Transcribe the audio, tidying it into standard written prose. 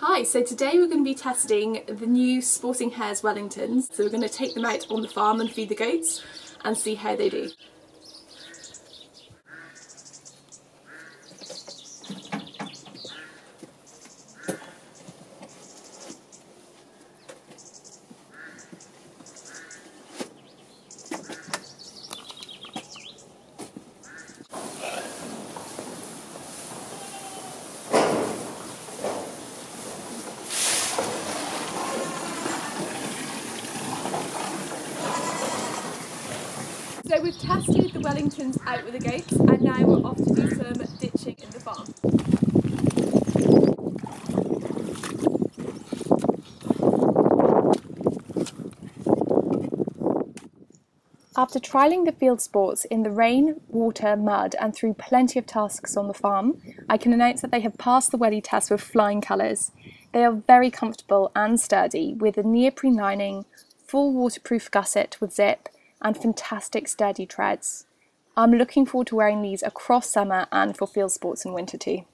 Hi, so today we're going to be testing the new Sporting Hares Wellingtons. So we're going to take them out on the farm and feed the goats and see how they do. So we've tested the Wellingtons out with the goats and now we're off to do some ditching in the farm. After trialling the field sports in the rain, water, mud and through plenty of tasks on the farm, I can announce that they have passed the welly test with flying colours. They are very comfortable and sturdy with a neoprene lining, full waterproof gusset with zip, and fantastic sturdy treads. I'm looking forward to wearing these across summer and for field sports in winter too.